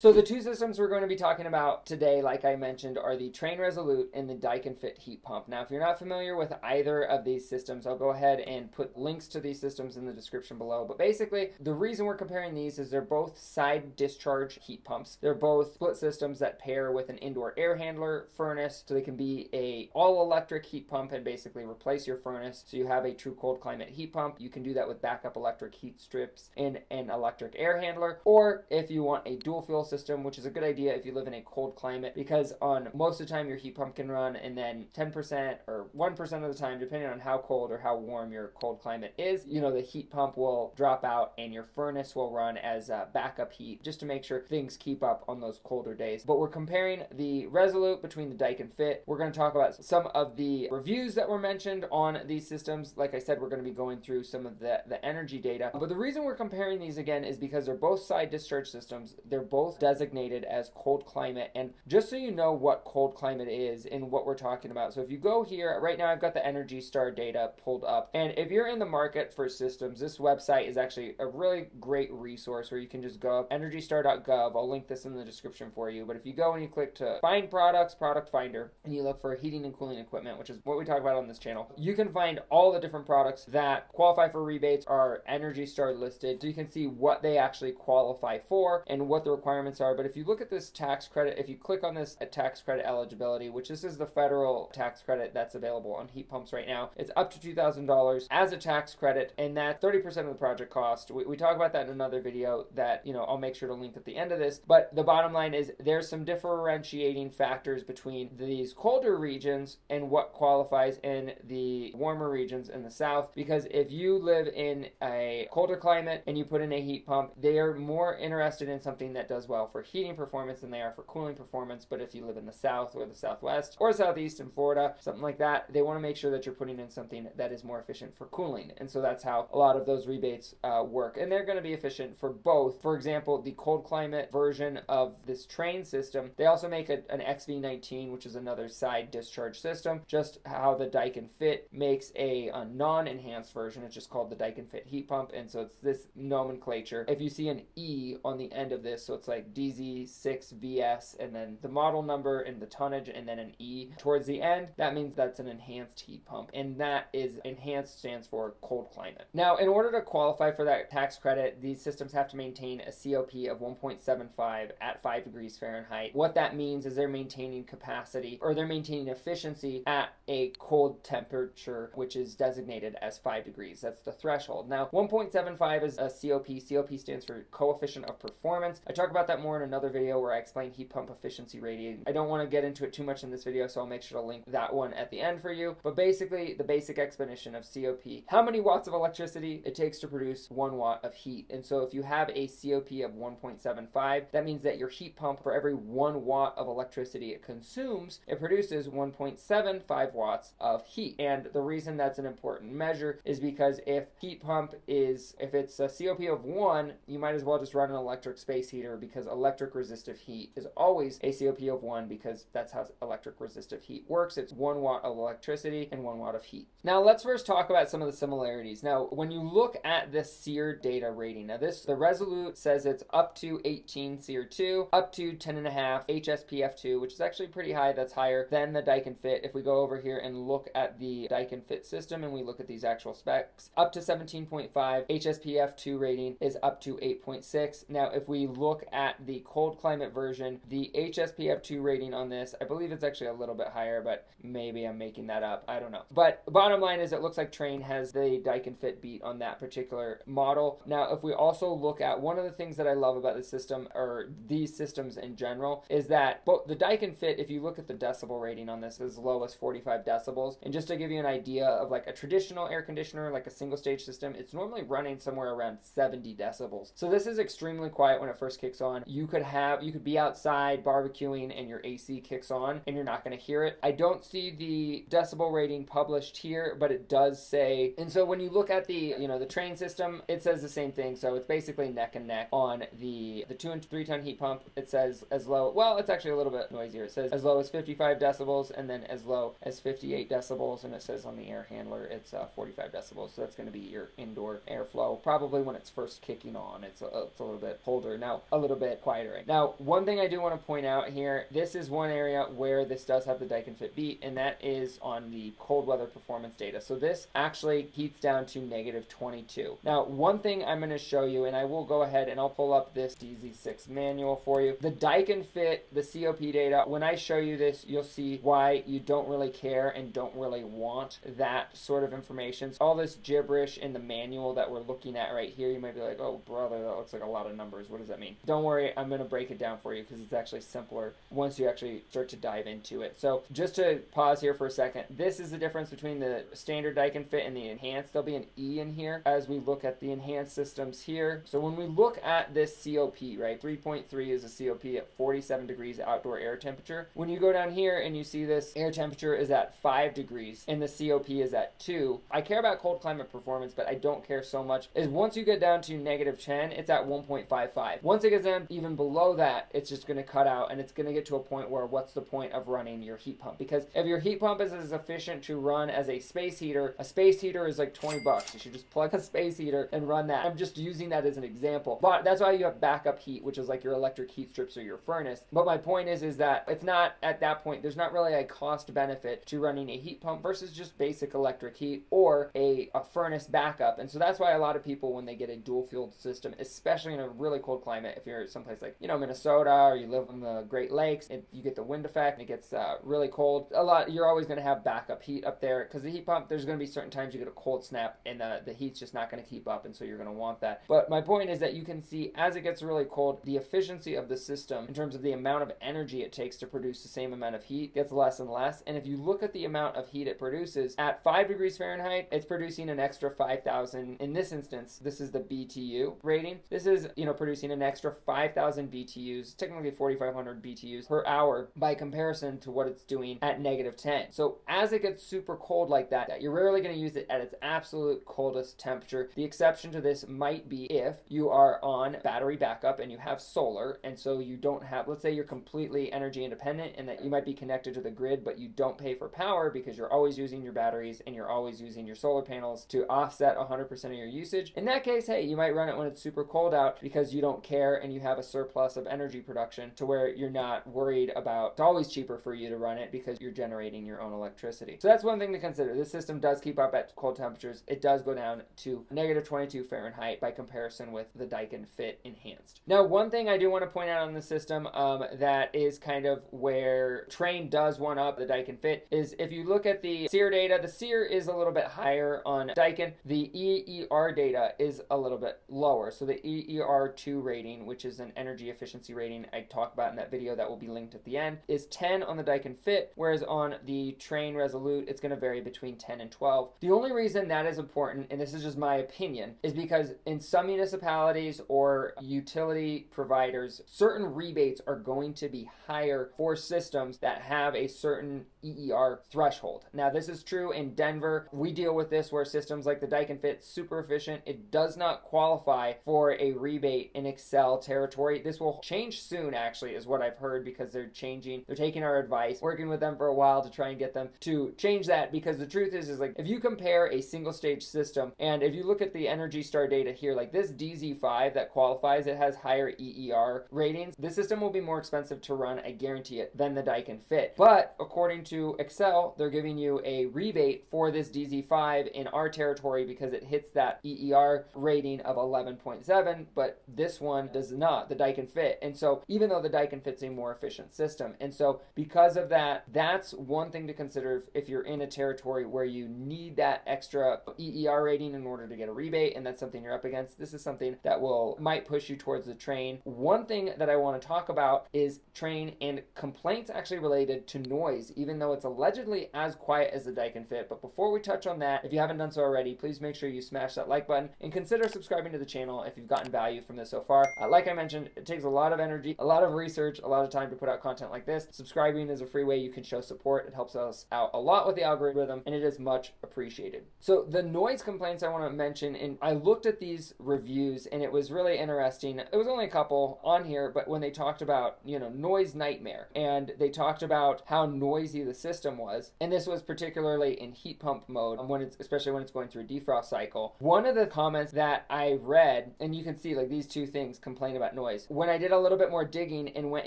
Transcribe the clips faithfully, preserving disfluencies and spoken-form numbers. So the two systems we're going to be talking about today, like I mentioned, are the Trane Resolute and the Daikin Fit heat pump. Now, if you're not familiar with either of these systems, I'll go ahead and put links to these systems in the description below. But basically, the reason we're comparing these is they're both side discharge heat pumps. They're both split systems that pair with an indoor air handler furnace, so they can be a all-electric heat pump and basically replace your furnace, so you have a true cold climate heat pump. You can do that with backup electric heat strips and an electric air handler, or if you want a dual fuel system, which is a good idea if you live in a cold climate, because on most of the time your heat pump can run, and then ten percent or one percent of the time, depending on how cold or how warm your cold climate is, you know, the heat pump will drop out and your furnace will run as uh, backup heat, just to make sure things keep up on those colder days. But we're comparing the Resolute between the Daikin Fit. We're going to talk about some of the reviews that were mentioned on these systems. Like I said, we're going to be going through some of the, the energy data. But the reason we're comparing these again is because they're both side discharge systems. They're both designated as cold climate, and just so you know what cold climate is and what we're talking about. So if you go here right now, I've got the Energy Star data pulled up, and if you're in the market for systems, this website is actually a really great resource where you can just go up energy star dot gov. I'll link this in the description for you. But if you go and you click to find products, product finder, and you look for heating and cooling equipment, which is what we talk about on this channel, you can find all the different products that qualify for rebates are Energy Star listed, so you can see what they actually qualify for and what the requirements are. But if you look at this tax credit, if you click on this tax credit eligibility, which this is the federal tax credit that's available on heat pumps right now, it's up to two thousand dollars as a tax credit, and that's thirty percent of the project cost. We, we talk about that in another video that, you know, I'll make sure to link at the end of this. But the bottom line is there's some differentiating factors between these colder regions and what qualifies in the warmer regions in the South, because if you live in a colder climate and you put in a heat pump, they are more interested in something that does well for heating performance than they are for cooling performance. But if you live in the South or the Southwest or Southeast in Florida, something like that, they want to make sure that you're putting in something that is more efficient for cooling. And so that's how a lot of those rebates uh, work. And they're going to be efficient for both. For example, the cold climate version of this Trane system, they also make a, an X V nineteen, which is another side discharge system, just how the Daikin Fit makes a, a non-enhanced version. It's just called the Daikin Fit heat pump. And so it's this nomenclature. If you see an E on the end of this, so it's like D Z six V S, and then the model number and the tonnage, and then an E towards the end, that means that's an enhanced heat pump. And that is enhanced, stands for cold climate. Now, in order to qualify for that tax credit, these systems have to maintain a C O P of one point seven five at five degrees Fahrenheit. What that means is they're maintaining capacity, or they're maintaining efficiency at a cold temperature, which is designated as five degrees. That's the threshold. Now, one point seven five is a C O P. C O P stands for coefficient of performance. I talk about that more in another video where I explain heat pump efficiency rating. I don't want to get into it too much in this video, so I'll make sure to link that one at the end for you. But basically, the basic explanation of C O P, how many watts of electricity it takes to produce one watt of heat. And so if you have a C O P of one point seven five, that means that your heat pump, for every one watt of electricity it consumes, it produces one point seven five watts of heat. And the reason that's an important measure is because if heat pump is, if it's a C O P of one, you might as well just run an electric space heater, because Because electric resistive heat is always a C O P of one, because that's how electric resistive heat works. It's one watt of electricity and one watt of heat. Now let's first talk about some of the similarities. Now, when you look at the SEER data rating, now this, the Resolute says it's up to eighteen SEER two, up to ten and a half H S P F two, which is actually pretty high. That's higher than the Daikin Fit. If we go over here and look at the Daikin Fit system and we look at these actual specs, up to seventeen point five, H S P F two rating is up to eight point six. Now, if we look at At the cold climate version, the H S P F two rating on this, I believe it's actually a little bit higher, but maybe I'm making that up. I don't know. But bottom line is it looks like Trane has the Daikin Fit beat on that particular model. Now, if we also look at one of the things that I love about the system, or these systems in general, is that both the Daikin Fit, if you look at the decibel rating on this, is as low as forty-five decibels. And just to give you an idea of like a traditional air conditioner, like a single stage system, it's normally running somewhere around seventy decibels. So this is extremely quiet when it first kicks on. You could have, you could be outside barbecuing and your A C kicks on and you're not going to hear it. I don't see the decibel rating published here, but it does say, and so when you look at the, you know, the Trane system, it says the same thing. So it's basically neck and neck on the, the two and three ton heat pump. It says as low, well, it's actually a little bit noisier. It says as low as fifty-five decibels and then as low as fifty-eight decibels. And it says on the air handler, it's uh, forty-five decibels. So that's going to be your indoor airflow. Probably when it's first kicking on, it's a, it's a little bit colder. Now, a little bit bit quieter. Now, one thing I do want to point out here, this is one area where this does have the Daikin Fit beat, and that is on the cold weather performance data. So this actually heats down to negative twenty-two. Now, one thing I'm going to show you, and I will go ahead and I'll pull up this D Z six manual for you. The Daikin Fit, the C O P data, when I show you this, you'll see why you don't really care and don't really want that sort of information. So all this gibberish in the manual that we're looking at right here, you might be like, oh brother, that looks like a lot of numbers. What does that mean? Don't worry, I'm going to break it down for you because it's actually simpler once you actually start to dive into it. So just to pause here for a second, this is the difference between the standard Daikin Fit and the enhanced. There'll be an E in here as we look at the enhanced systems here. So when we look at this C O P, right, three point three is a C O P at forty-seven degrees outdoor air temperature. When you go down here and you see this air temperature is at five degrees and the C O P is at two. I care about cold climate performance, but I don't care so much. Is once you get down to negative ten, it's at one point five five. Once it gets down even below that, it's just going to cut out and it's going to get to a point where what's the point of running your heat pump? Because if your heat pump is as efficient to run as a space heater, a space heater is like twenty bucks. You should just plug a space heater and run that. I'm just using that as an example, but that's why you have backup heat, which is like your electric heat strips or your furnace. But my point is, is that it's not at that point, there's not really a cost benefit to running a heat pump versus just basic electric heat or a, a furnace backup. And so that's why a lot of people, when they get a dual fueled system, especially in a really cold climate, if you're someplace like, you know, Minnesota, or you live on the Great Lakes and you get the wind effect and it gets uh, really cold a lot, you're always going to have backup heat up there because the heat pump, there's going to be certain times you get a cold snap and the, the heat's just not going to keep up. And so you're going to want that. But my point is that you can see as it gets really cold, the efficiency of the system in terms of the amount of energy it takes to produce the same amount of heat gets less and less. And if you look at the amount of heat it produces at five degrees Fahrenheit, it's producing an extra five thousand. In this instance, this is the B T U rating. This is, you know, producing an extra five thousand B T Us, technically forty-five hundred B T Us per hour by comparison to what it's doing at negative ten. So as it gets super cold like that, that you're rarely going to use it at its absolute coldest temperature. The exception to this might be if you are on battery backup and you have solar. And so you don't have, let's say you're completely energy independent and that you might be connected to the grid, but you don't pay for power because you're always using your batteries and you're always using your solar panels to offset one hundred percent of your usage. In that case, hey, you might run it when it's super cold out because you don't care and you have a surplus of energy production to where you're not worried about, it's always cheaper for you to run it because you're generating your own electricity. So that's one thing to consider. This system does keep up at cold temperatures. It does go down to negative twenty-two Fahrenheit by comparison with the Daikin Fit Enhanced. Now, one thing I do want to point out on the system um, that is kind of where Trane does one up the Daikin Fit is if you look at the SEER data, the SEER is a little bit higher on Daikin. The E E R data is a little bit lower. So the E E R two rating, which is an energy efficiency rating I talk about in that video that will be linked at the end, is ten on the Daikin Fit, whereas on the Trane Resolute, it's going to vary between ten and twelve. The only reason that is important, and this is just my opinion, is because in some municipalities or utility providers, certain rebates are going to be higher for systems that have a certain E E R threshold. Now, this is true in Denver. We deal with this where systems like the Daikin Fit, super efficient, it does not qualify for a rebate in Excel territory. This will change soon, actually, is what I've heard, because they're changing, they're taking our advice, working with them for a while to try and get them to change that, because the truth is, is like, if you compare a single stage system, and if you look at the Energy Star data here, like this D Z five that qualifies, it has higher E E R ratings. This system will be more expensive to run, I guarantee it, than the Daikin Fit. But according to Excel, they're giving you a rebate for this D Z five in our territory because it hits that E E R rating of eleven point seven, but this one does not, the Daikin Fit. And so even though the Daikin Fit's a more efficient system, and so because of that, that's one thing to consider if, if you're in a territory where you need that extra E E R rating in order to get a rebate, and that's something you're up against. This is something that will might push you towards the Trane. One thing that I want to talk about is Trane and complaints actually related to noise, even though it's allegedly as quiet as the Daikin Fit. But before we touch on that, if you haven't done so already, please make sure you smash that like button and consider subscribing to the channel if you've gotten value from this so far. Uh, like I mentioned, it takes a lot of energy, a lot of research, a lot of time to put out content like this. Subscribing is a free way you can show support. It helps us out a lot with the algorithm and it is much appreciated. So the noise complaints I want to mention, and I looked at these reviews and it was really interesting. It was only a couple on here, but when they talked about, you know, noise nightmare, and they talked about how noisy the system was, and this was particularly in heat pump mode, when it's, especially when it's going through a defrost cycle. One of the comments that I read, and you can see like these two things complain about noise. When I did a little bit more digging and went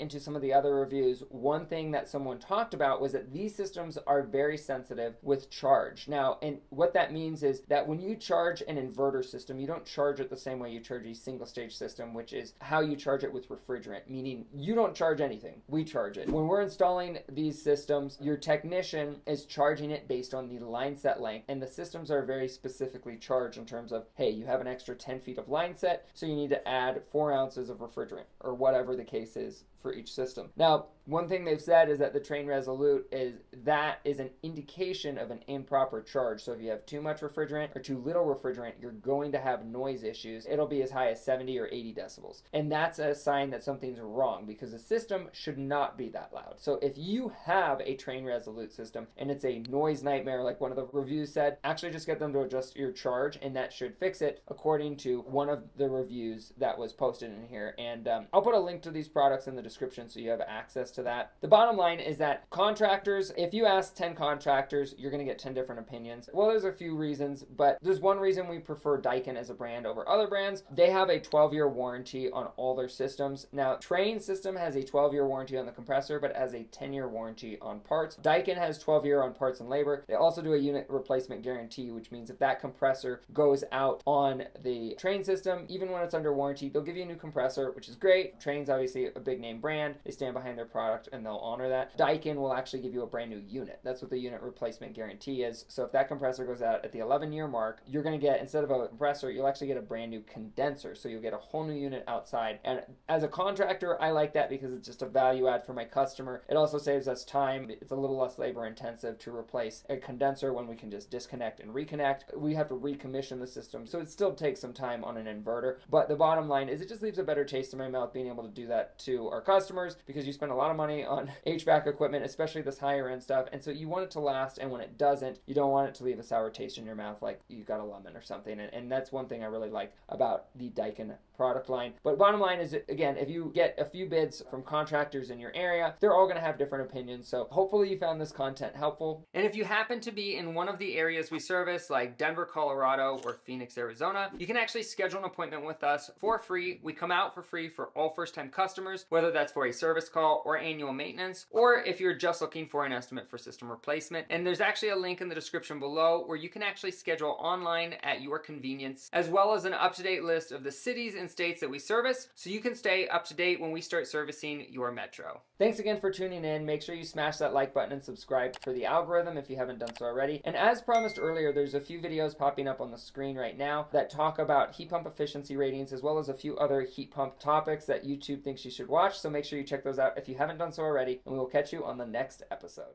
into some of the other reviews, one thing that someone talked about was that these systems are very sensitive with charge. Now, and what that means is that when you charge an inverter system, you don't charge it the same way you charge a single stage system, which is how you charge it with refrigerant, meaning you don't charge anything, we charge it. When we're installing these systems, your technician is charging it based on the line set length, and the systems are very specifically charged in terms of, hey, you have an extra ten feet of line set, so you need to add four ounces of refrigerant or whatever the case is for each system. Now, one thing they've said is that the Trane Resolute is that is an indication of an improper charge. So if you have too much refrigerant or too little refrigerant, you're going to have noise issues. It'll be as high as seventy or eighty decibels. And that's a sign that something's wrong because the system should not be that loud. So if you have a Trane Resolute system and it's a noise nightmare, like one of the reviews said, actually just get them to adjust your charge and that should fix it, according to one of the reviews that was posted in here. And um, I'll put a link to these products in the description so you have access to that. The bottom line is that contractors, if you ask ten contractors, you're going to get ten different opinions. Well, there's a few reasons, but there's one reason we prefer Daikin as a brand over other brands. They have a twelve year warranty on all their systems. Now, Trane system has a twelve year warranty on the compressor, but has a ten year warranty on parts. Daikin has twelve year on parts and labor. They also do a unit replacement guarantee, which means if that compressor goes out on the Trane system, even when it's under warranty, they'll give you a new compressor, which is great. Trane's obviously a big name brand. They stand behind their product and they'll honor that. Daikin will actually give you a brand new unit. That's what the unit replacement guarantee is. So if that compressor goes out at the eleven year mark, you're going to get, instead of a compressor, you'll actually get a brand new condenser. So you'll get a whole new unit outside. And as a contractor, I like that because it's just a value add for my customer. It also saves us time. It's a little less labor intensive to replace a condenser when we can just disconnect and reconnect. We have to recommission the system. So it still takes some time on an inverter. But the bottom line is it just leaves a better taste in my mouth being able to do that to our customers, because you spend a lot of money on H V A C equipment, especially this higher end stuff. And so you want it to last. And when it doesn't, you don't want it to leave a sour taste in your mouth like you got a lemon or something. And, and that's one thing I really like about the Daikin product line. But bottom line is, again, if you get a few bids from contractors in your area, they're all going to have different opinions. So hopefully you found this content helpful. And if you happen to be in one of the areas we service, like Denver, Colorado, or Phoenix, Arizona, you can actually schedule an appointment with us for free. We come out for free for all first-time customers, whether that's for a service call or annual maintenance, or if you're just looking for an estimate for system replacement. And there's actually a link in the description below where you can actually schedule online at your convenience, as well as an up-to-date list of the cities and states that we service, so you can stay up to date when we start servicing your metro. Thanks again for tuning in. Make sure you smash that like button and subscribe for the algorithm if you haven't done so already. And as promised earlier, there's a few videos popping up on the screen right now that talk about heat pump efficiency ratings, as well as a few other heat pump topics that YouTube thinks you should watch. So make sure you check those out if you haven't done so already, and we will catch you on the next episode.